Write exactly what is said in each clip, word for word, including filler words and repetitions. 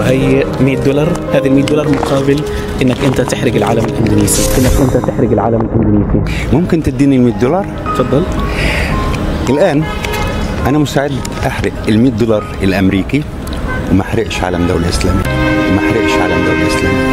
وهي مئة دولار. هذه المئة دولار مقابل انك انت تحرق العلم الاندونيسي، انك انت تحرق العلم الاندونيسي. ممكن تديني المئة دولار؟ تفضل. الان انا مستعد احرق المئة دولار الامريكي وما احرقش علم دولة اسلامية، وما احرقش علم دولة اسلامية.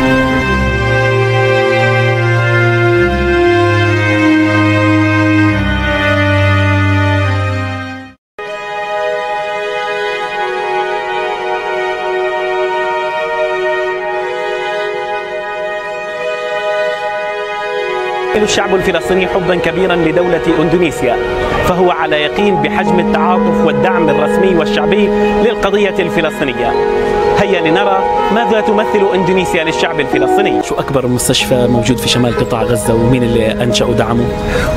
الشعب الفلسطيني حبا كبيرا لدولة اندونيسيا، فهو على يقين بحجم التعاطف والدعم الرسمي والشعبي للقضية الفلسطينية. هيا لنرى ماذا تمثل اندونيسيا للشعب الفلسطيني. شو اكبر مستشفى موجود في شمال قطاع غزة ومين اللي انشأ ودعمه؟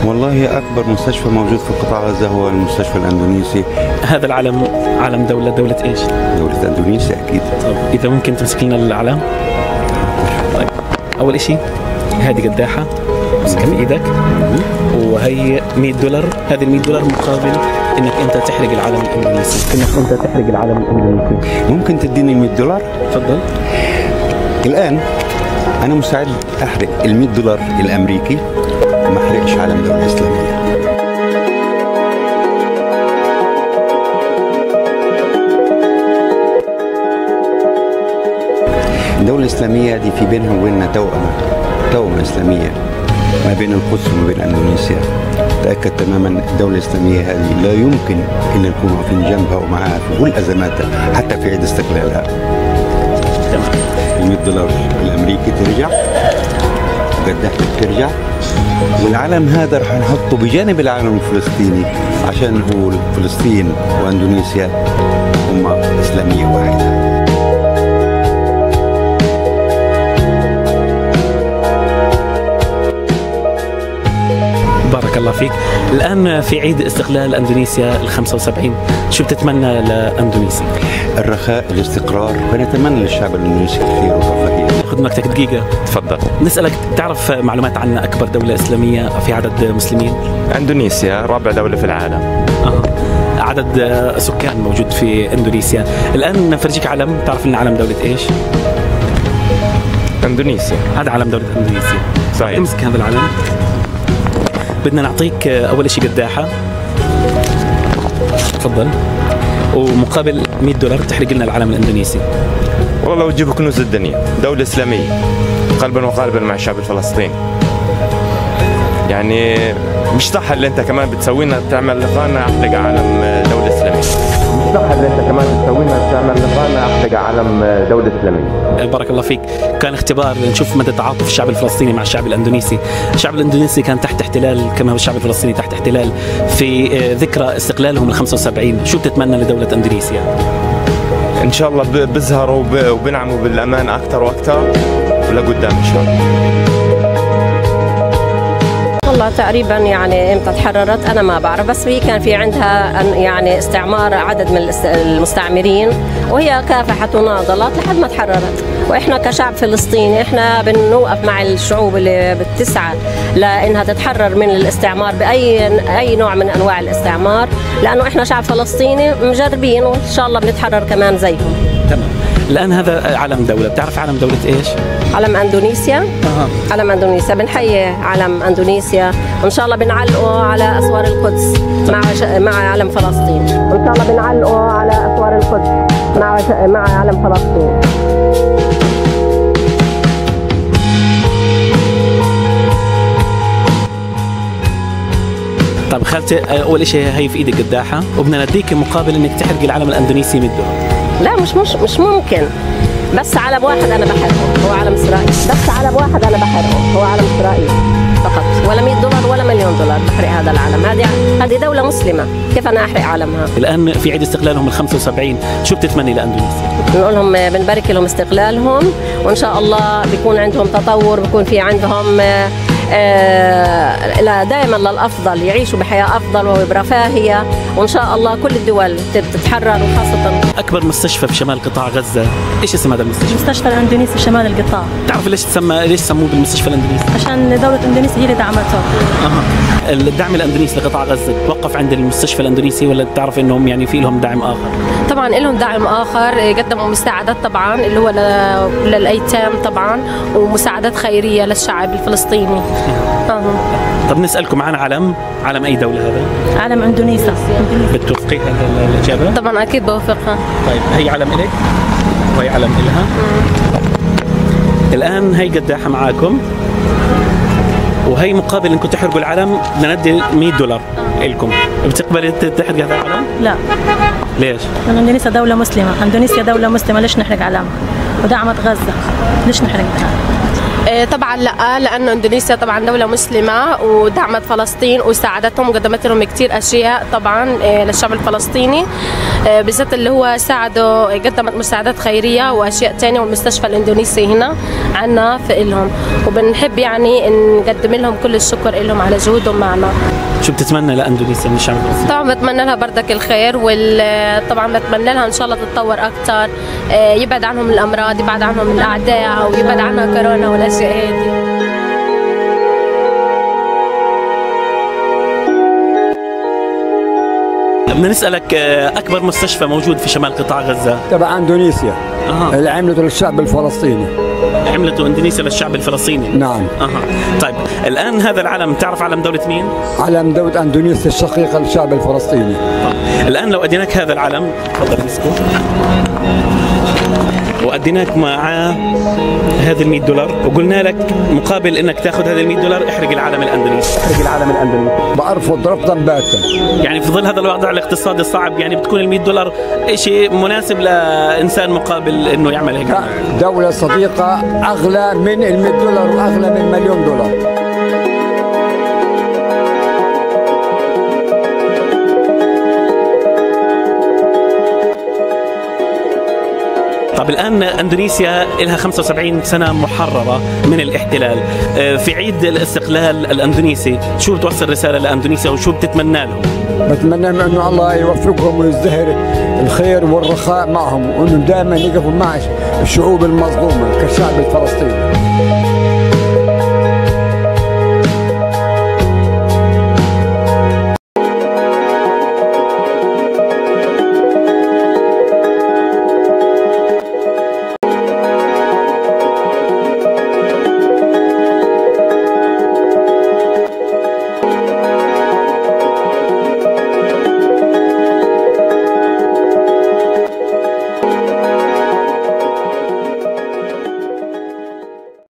والله اكبر مستشفى موجود في قطاع غزة هو المستشفى الاندونيسي. هذا العلم علم دولة دولة ايش؟ دولة اندونيسيا اكيد. طب اذا ممكن تمسك لنا العلم؟ طيب اول اشي هذه قداحة امسكها في ايدك وهي مئة دولار. هذه المئة دولار مقابل انك انت تحرق العلم الاندونيسي، انك انت تحرق العلم الاندونيسي. ممكن تديني المئة دولار؟ تفضل. الان انا مستعد احرق المئة دولار الامريكي وما احرقش علم دولة اسلامية. الدولة الاسلامية دي في بينها وبيننا توأمة، توأمة اسلامية ما بين القدس وما بين اندونيسيا. تاكد تماما الدوله الاسلاميه هذه لا يمكن ان نكون واقفين جنبها ومعها في كل ازماتها حتى في عيد استقلالها. تمام. ال مئة دولار الامريكي ترجع، وجدحتك ترجع، والعلم هذا راح نحطه بجانب العلم الفلسطيني عشان نقول فلسطين واندونيسيا هما اسلاميه واحده. بارك الله فيك. الآن في عيد استقلال أندونيسيا الخمسة وسبعين، شو بتتمنى لأندونيسيا؟ الرخاء، الاستقرار، ونتمنى للشعب الأندونيسي الخير والرفاهية. خذ وقتك دقيقة. تفضل. نسألك، تعرف معلومات عن أكبر دولة إسلامية في عدد مسلمين؟ أندونيسيا رابع دولة في العالم. أه. عدد سكان موجود في أندونيسيا. الآن نفرجيك علم، تعرف لنا علم دولة إيش؟ أندونيسيا. هذا علم دولة أندونيسيا. صحيح. امسك هذا العلم. بدنا نعطيك أول شيء قداحة، تفضل، ومقابل مئة دولار تحرق لنا العلم الإندونيسي. والله لو تجيبوا كنوز الدنيا، دولة إسلامية قلبا وقالبا مع الشعب الفلسطيني. يعني مش صح اللي أنت كمان بتسوي لنا بتعمل لقانا أحرق علم دولة إسلامية. مش صح اللي أنت كمان بتسوي لنا بتعمل لقانا أحرق علم دولة إسلامية. بارك الله فيك. كان اختبار نشوف مدى تعاطف الشعب الفلسطيني مع الشعب الاندونيسي. الشعب الاندونيسي كان تحت احتلال كما الشعب الفلسطيني تحت احتلال. في ذكرى استقلالهم ال خمسة وسبعين، شو بتتمنى لدولة اندونيسيا؟ ان شاء الله بيظهروا وبينعموا بالامان اكثر واكثر ولقدام ان شاء الله. والله تقريبا يعني امتى تحررت انا ما بعرف، بس هي كان في عندها يعني استعمار عدد من المستعمرين وهي كافحت وناضلت لحد ما تحررت. واحنا كشعب فلسطيني احنا بنوقف مع الشعوب اللي بتسعى لانها تتحرر من الاستعمار باي اي نوع من انواع الاستعمار، لانه احنا شعب فلسطيني مجربين وان شاء الله بنتحرر كمان زيهم. تمام. الان هذا علم دوله، بتعرف علم دوله ايش؟ علم اندونيسيا. أه. علم اندونيسيا بنحيي علم اندونيسيا وان شاء الله بنعلقه على اسوار القدس. طيب. مع ش... مع علم فلسطين وان شاء الله بنعلقه على اسوار القدس مع ش... مع علم فلسطين. طب خالتي، اول شيء هي في ايدك قداحه وبدنا نديك مقابل انك تحرقي العلم الاندونيسي مئة دولار. لا مش مش مش ممكن. بس علم واحد انا بحرقه هو علم اسرائيل، بس علم واحد انا بحرقه هو علم اسرائيل فقط، ولا مئة دولار ولا مليون دولار بحرق هذا العلم. هذه هذه دوله مسلمه، كيف انا احرق علمها؟ الان في عيد استقلالهم ال خمسة وسبعين، شو بتتمني لاندونيسيا؟ بنقول لهم بنبارك لهم استقلالهم وان شاء الله بيكون عندهم تطور، بيكون في عندهم دائما للأفضل، يعيشوا بحياة أفضل وبرفاهية، وإن شاء الله كل الدول تتحرر وخاصة أكبر مستشفى في شمال قطاع غزة. إيش اسم هذا المستشفى؟ المستشفى الأندونيسي في شمال القطاع. تعرف ليش تسمى ليش سموه بالمستشفى الأندونيسي؟ عشان دولة إندونيسيا هي اللي دعمته. أها، الدعم الأندونيسي لقطاع غزة توقف عند المستشفى الأندونيسي ولا بتعرف إنهم يعني في لهم دعم آخر؟ طبعا لهم دعم آخر، قدموا مساعدات طبعا اللي هو للأيتام طبعا، ومساعدات خيرية للشعب الفلسطيني. طب نسألكم عن علم، علم أي دولة هذا؟ علم إندونيسيا. بتوافقي الإجابة؟ طبعا أكيد بوافقها. طيب هي علم إلك وهي علم إلها. مم. الآن هي قداحة معاكم وهي مقابل إنكم تحرقوا العلم بدنا ندي مية دولار لكم، بتقبلي تحرقي هذا العلم؟ لا. ليش؟ لأن إندونيسيا دولة مسلمة، إندونيسيا دولة مسلمة، ليش نحرق علم؟ ودعمت غزة، ليش نحرق العلم؟ طبعا لا، لانه اندونيسيا طبعا دوله مسلمه ودعمت فلسطين وساعدتهم وقدمت لهم كثير اشياء طبعا للشعب الفلسطيني، بالذات اللي هو ساعدوا، قدمت مساعدات خيريه واشياء ثانيه، والمستشفى الاندونيسي هنا عنا في لهم، وبنحب يعني نقدم لهم كل الشكر لهم على جهودهم معنا. شو بتتمنى لاندونيسيا من الشعب الفلسطيني؟ طبعا بتمنى لها بردك الخير، وطبعا بتمنى لها ان شاء الله تتطور اكثر، يبعد عنهم الامراض، يبعد عنهم الاعداء، ويبعد عنها كورونا والاشياء هذه. بدنا نسالك اكبر مستشفى موجود في شمال قطاع غزه؟ تبع اندونيسيا. أه. اللي عملته للشعب الفلسطيني. عملته اندونيسيا للشعب الفلسطيني. نعم. أه. طيب الان هذا العلم، تعرف علم دوله مين؟ علم دوله اندونيسيا الشقيقه للشعب الفلسطيني. أه. الان لو اديناك هذا العلم، تفضل مسكو، واديناك معاه هذه المية دولار وقلنا لك مقابل انك تاخذ هذه المية دولار احرق العلم الاندونيسي. احرق العلم الاندونيسي. بعرفه رفضا باتا. يعني في ظل هذا الوضع الاقتصادي الصعب يعني بتكون المية دولار شيء مناسب لانسان مقابل انه يعمل هيك. دولة صديقة اغلى من المية دولار واغلى من مليون دولار. طب الآن أندونيسيا لها خمسة وسبعين سنة محررة من الاحتلال، في عيد الاستقلال الأندونيسي شو بتوصل رسالة لأندونيسيا وشو بتتمنى لهم؟ بتمنى أنه الله يوفقهم ويزدهر الخير والرخاء معهم، وأنه دائما يقفوا مع الشعوب المظلومة كالشعب الفلسطيني.